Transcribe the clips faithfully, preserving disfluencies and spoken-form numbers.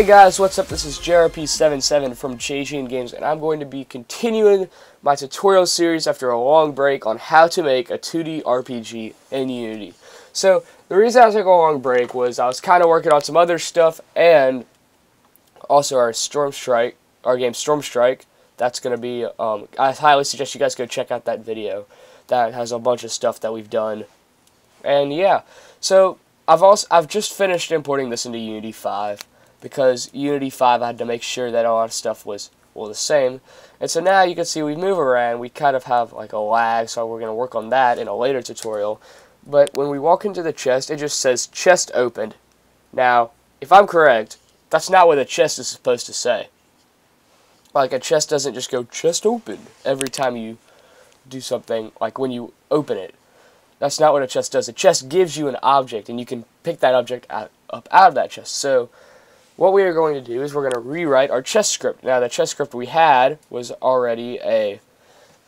Hey guys, what's up? This is J R P seventy-seven from J G N Games, and I'm going to be continuing my tutorial series after a long break on how to make a two D R P G in Unity. So, the reason I took a long break was I was kind of working on some other stuff, and also our Storm Strike, our game Storm Strike, that's going to be, um, I highly suggest you guys go check out that video. That has a bunch of stuff that we've done. And yeah, so I've, also, I've just finished importing this into Unity five. Because Unity five, I had to make sure that a lot of stuff was all the same. And so now you can see we move around, we kind of have like a lag, so we're going to work on that in a later tutorial. But when we walk into the chest, it just says chest opened. Now, if I'm correct, that's not what a chest is supposed to say. Like, a chest doesn't just go chest open every time you do something, like when you open it. That's not what a chest does. A chest gives you an object, and you can pick that object out, up out of that chest. So what we are going to do is we're going to rewrite our chest script. Now, the chest script we had was already a,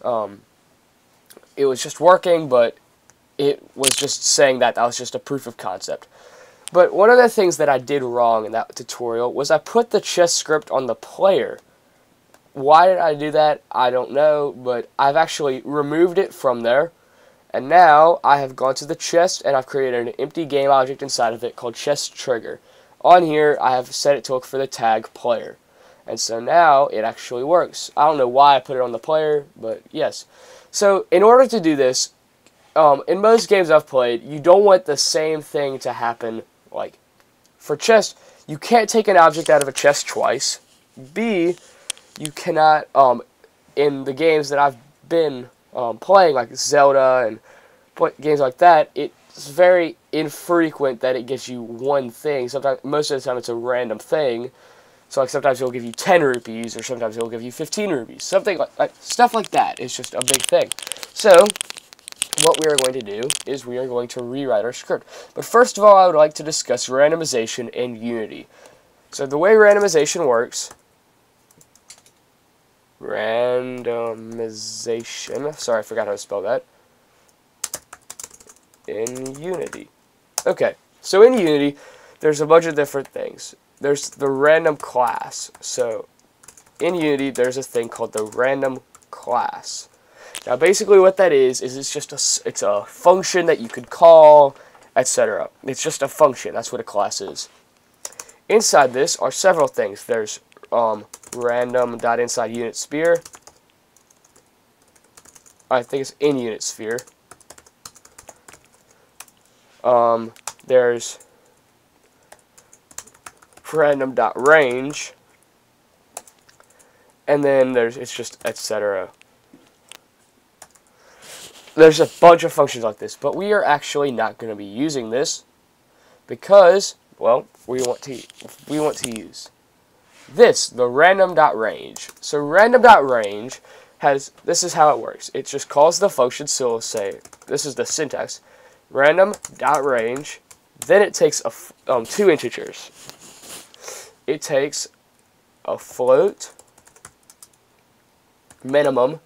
um, it was just working, but it was just saying that that was just a proof of concept. But one of the things that I did wrong in that tutorial was I put the chest script on the player. Why did I do that? I don't know, but I've actually removed it from there. And now I have gone to the chest and I've created an empty game object inside of it called chest trigger. On here, I have set it to look for the tag player. And so now, it actually works. I don't know why I put it on the player, but yes. So, in order to do this, um, in most games I've played, you don't want the same thing to happen. Like, for chest, you can't take an object out of a chest twice. B, you cannot, um, in the games that I've been um, playing, like Zelda and play games like that, it It's very infrequent that it gives you one thing. Sometimes, most of the time, it's a random thing. So, like, sometimes it'll give you ten rupees, or sometimes it'll give you fifteen rupees. Something like, like stuff like that is just a big thing. So, what we are going to do is we are going to rewrite our script. But first of all, I would like to discuss randomization in Unity. So, the way randomization works, randomization. Sorry, I forgot how to spell that. In Unity. Okay, so in Unity, there's a bunch of different things. There's the random class. So in Unity, there's a thing called the random class. Now, basically, what that is is it's just a it's a function that you could call, et cetera. It's just a function. That's what a class is. Inside this are several things. There's um, random.insideUnitSphere. I think it's in unit sphere. Um, there's Random.Range, and then there's, it's just, et cetera. There's a bunch of functions like this, but we are actually not going to be using this because, well, we want to, we want to use this, the Random.Range. So Random.Range has, this is how it works. It just calls the function, so it'll say, this is the syntax. Random.Range, then it takes a f um, two integers. It takes a float minimum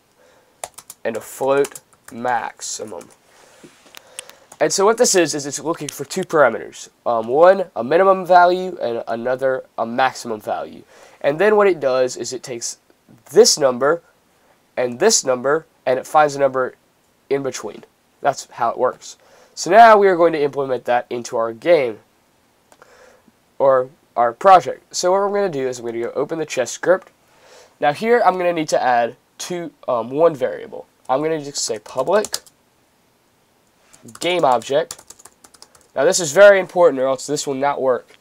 and a float maximum. And so what this is, is it's looking for two parameters. Um, one, a minimum value, and another, a maximum value. And then what it does is it takes this number and this number, and it finds a number in between. That's how it works. So now we are going to implement that into our game, or our project. So what we're going to do is I'm going to go open the chest script. Now here I'm going to need to add two, um, one variable. I'm going to just say public game object. Now this is very important, or else this will not work.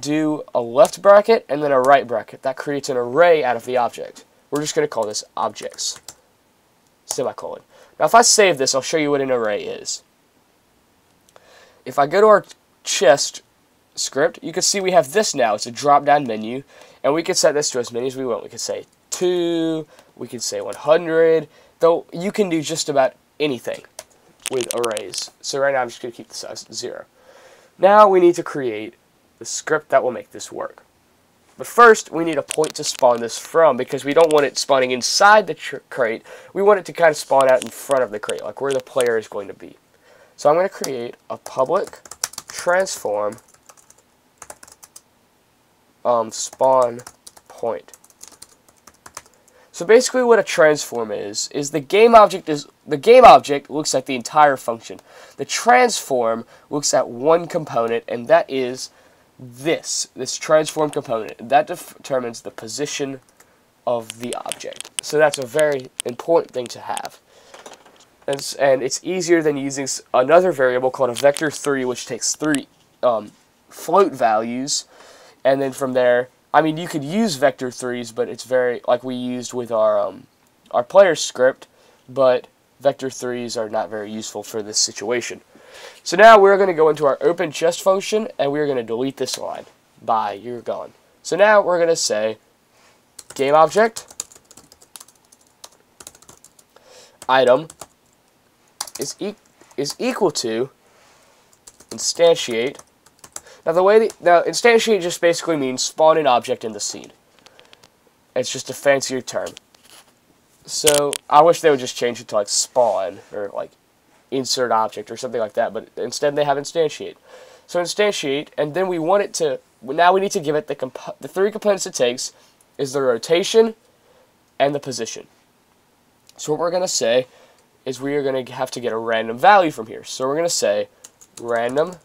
Do a left bracket and then a right bracket. That creates an array out of the object. We're just going to call this objects, semicolon. Now if I save this, I'll show you what an array is. If I go to our chest script, you can see we have this now. It's a drop-down menu, and we can set this to as many as we want. We can say two, we can say one hundred, though you can do just about anything with arrays. So right now I'm just going to keep the size zero. Now we need to create the script that will make this work. But first, we need a point to spawn this from, because we don't want it spawning inside the crate. We want it to kind of spawn out in front of the crate, like where the player is going to be. So I'm going to create a public transform um, spawn point. So basically what a transform is, is the game object is the game object looks at the entire function. The transform looks at one component, and that is this, this transform component. That determines the position of the object. So that's a very important thing to have. And, and it's easier than using another variable called a vector three, which takes three um, float values, and then from there, I mean, you could use vector threes, but it's very like we used with our um, our player script. But vector threes are not very useful for this situation. So now we're going to go into our open chest function, and we're going to delete this line. Bye, you're gone. So now we're going to say game object item is e is equal to instantiate. Now, the way the, now, instantiate just basically means spawn an object in the scene. It's just a fancier term. So, I wish they would just change it to, like, spawn, or, like, insert object, or something like that, but instead they have instantiate. So, instantiate, and then we want it to, now we need to give it the, comp the three components it takes is the rotation and the position. So, what we're going to say is we are going to have to get a random value from here. So, we're going to say random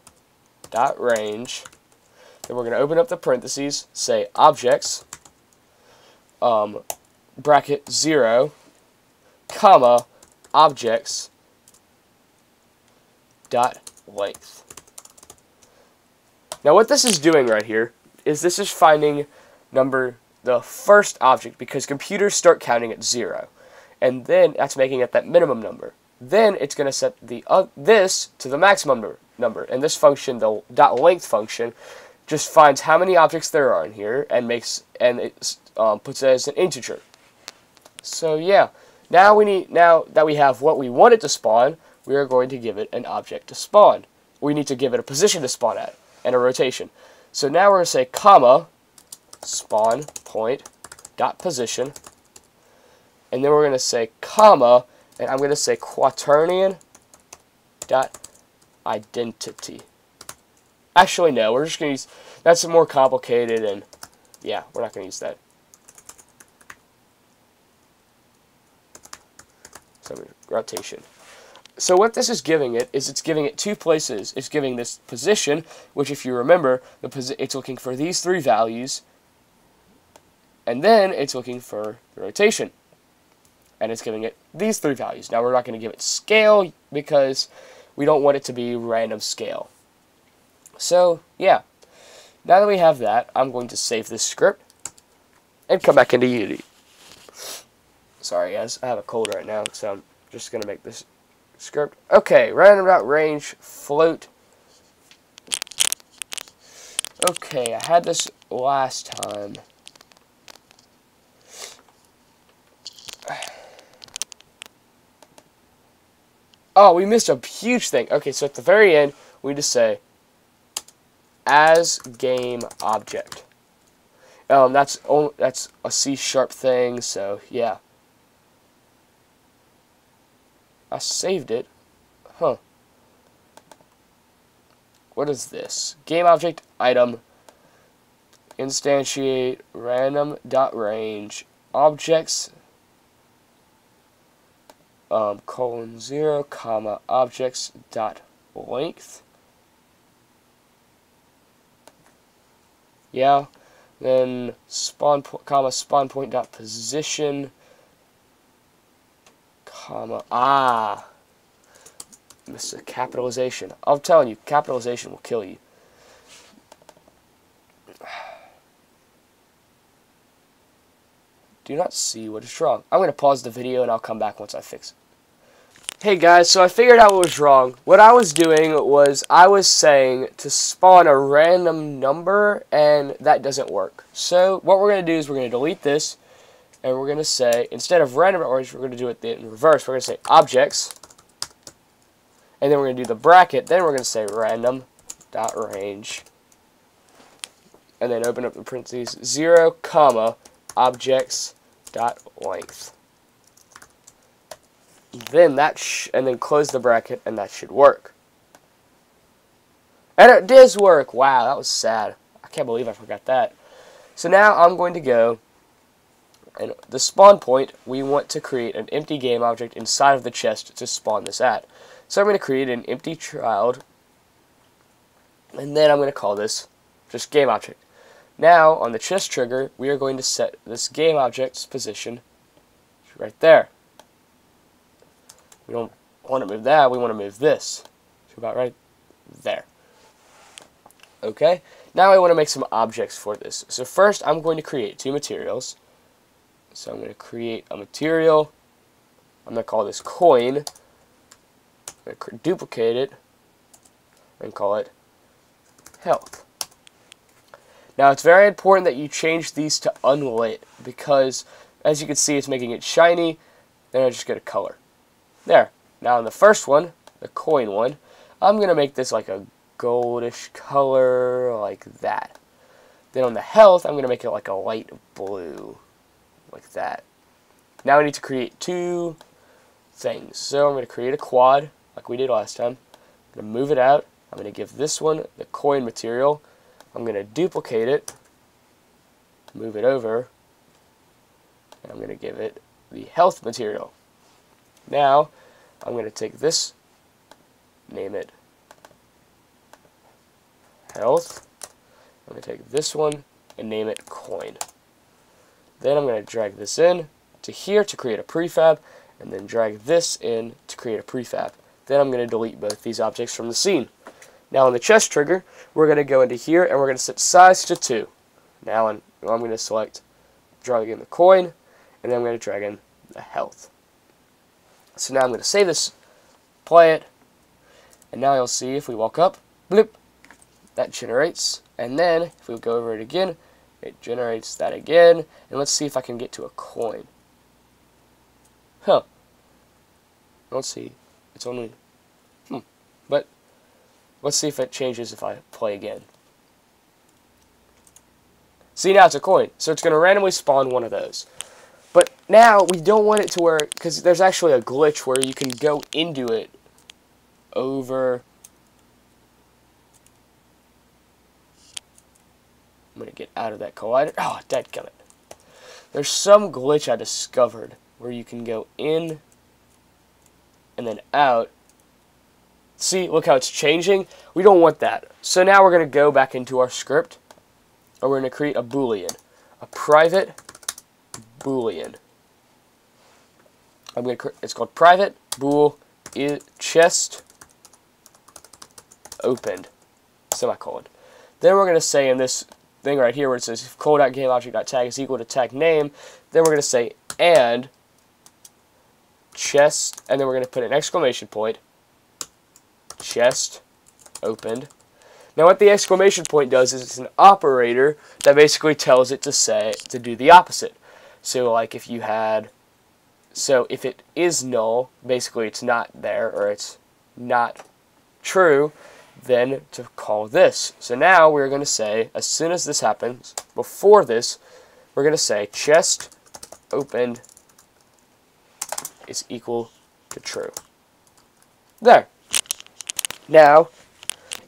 dot range, then we're going to open up the parentheses, say objects, um, bracket zero, comma, objects, dot length. Now what this is doing right here is this is finding number, the first object, because computers start counting at zero, and then that's making it that minimum number. Then it's going to set the uh, this to the maximum number. number. And this function, the dot length function, just finds how many objects there are in here and makes and it um, puts it as an integer. So yeah, now we need now that we have what we want it to spawn, we are going to give it an object to spawn. We need to give it a position to spawn at and a rotation. So now we're going to say comma spawn point dot position, and then we're going to say comma, and I'm going to say quaternion dot identity. Actually, no, we're just going to use, that's more complicated, and yeah, we're not going to use that. So, rotation. So what this is giving it is it's giving it two places. It's giving this position, which if you remember, the posi it's looking for these three values, and then it's looking for the rotation. And it's giving it these three values. Now, we're not going to give it scale because we don't want it to be random scale. So, yeah. Now that we have that, I'm going to save this script and come back into Unity. Sorry, guys. I have a cold right now, so I'm just going to make this script. Okay, random.range float. Okay, I had this last time. Oh, we missed a huge thing. Okay, so at the very end, we just say, as game object. Um, that's only, that's a C sharp thing, so yeah. I saved it. Huh. What is this? Game object item, instantiate, random.range, objects, Um, colon zero, comma, objects dot length. Yeah. Then spawn point, comma, spawn point dot position, comma, ah. Missed a capitalization. I'm telling you, capitalization will kill you. Do not see what is wrong. I'm going to pause the video and I'll come back once I fix it. Hey guys, so I figured out what was wrong. What I was doing was I was saying to spawn a random number, and that doesn't work. So what we're going to do is we're going to delete this, and we're going to say, instead of random orange, we're going to do it in reverse. We're going to say objects, and then we're going to do the bracket, then we're going to say random.range, and then open up the parentheses, zero, comma, objects dot length. Then that sh and then close the bracket, and that should work. And it does work. Wow, that was sad. I can't believe I forgot that. So now I'm going to go, and the spawn point, we want to create an empty game object inside of the chest to spawn this at. So I'm going to create an empty child, and then I'm going to call this just game object. Now, on the chest trigger, we are going to set this game object's position right there. We don't want to move that, we want to move this to about right there. Okay, now I want to make some objects for this. So first, I'm going to create two materials. So I'm going to create a material. I'm going to call this coin. I'm going to duplicate it and call it health. Now, it's very important that you change these to unlit because, as you can see, it's making it shiny. Then I just get a color. There. Now, on the first one, the coin one, I'm going to make this like a goldish color, like that. Then on the health, I'm going to make it like a light blue, like that. Now we need to create two things. So I'm going to create a quad, like we did last time. I'm going to move it out. I'm going to give this one the coin material. I'm going to duplicate it, move it over, and I'm going to give it the health material. Now, I'm going to take this, name it health. I'm going to take this one and name it coin. Then I'm going to drag this in to here to create a prefab, and then drag this in to create a prefab. Then I'm going to delete both these objects from the scene. Now on the chest trigger, we're going to go into here and we're going to set size to two. Now I'm, I'm going to select, drag in the coin, and then I'm going to drag in the health. So now I'm going to save this, play it, and now you'll see if we walk up, bloop, that generates, and then if we go over it again, it generates that again, and let's see if I can get to a coin. Huh. Let's see. It's only, hmm. But let's see if it changes if I play again. See, now it's a coin, so it's going to randomly spawn one of those. But now we don't want it to where, because there's actually a glitch where you can go into it over. I'm going to get out of that collider. Oh, dadgummit. There's some glitch I discovered where you can go in and then out. See, look how it's changing? We don't want that. So now we're going to go back into our script, and we're going to create a Boolean, a private Boolean. I'm going to it's called private bool is chest opened, semicolon. Then we're going to say in this thing right here where it says col.gameobject.tag is equal to tag name, then we're going to say and chest, and then we're going to put an exclamation point, chest opened. Now what the exclamation point does is it's an operator that basically tells it to say to do the opposite. So like if you had, so if it is null, basically it's not there or it's not true, then to call this. So now we're going to say, as soon as this happens, before this, we're going to say chest opened is equal to true. There. Now,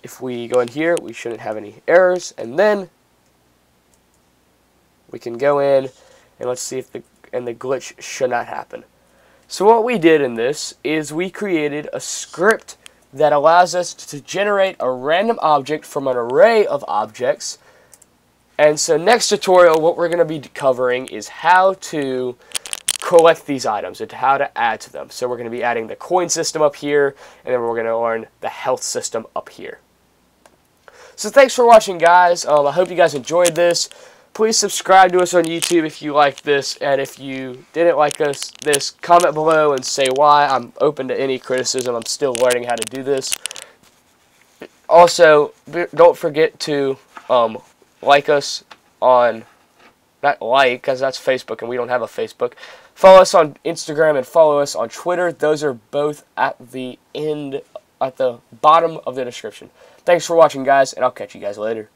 if we go in here, we shouldn't have any errors, and then we can go in and let's see if the, and the glitch should not happen. So what we did in this is we created a script that allows us to generate a random object from an array of objects. And so next tutorial, what we're going to be covering is how to collect these items and how to add to them. So we're going to be adding the coin system up here, and then we're going to learn the health system up here. So thanks for watching, guys. Um, I hope you guys enjoyed this. Please subscribe to us on YouTube if you like this, and if you didn't like this, this comment below and say why. I'm open to any criticism. I'm still learning how to do this. Also, don't forget to um, like us on, not like, because that's Facebook, and we don't have a Facebook. Follow us on Instagram and follow us on Twitter. Those are both at the end, at the bottom of the description. Thanks for watching, guys, and I'll catch you guys later.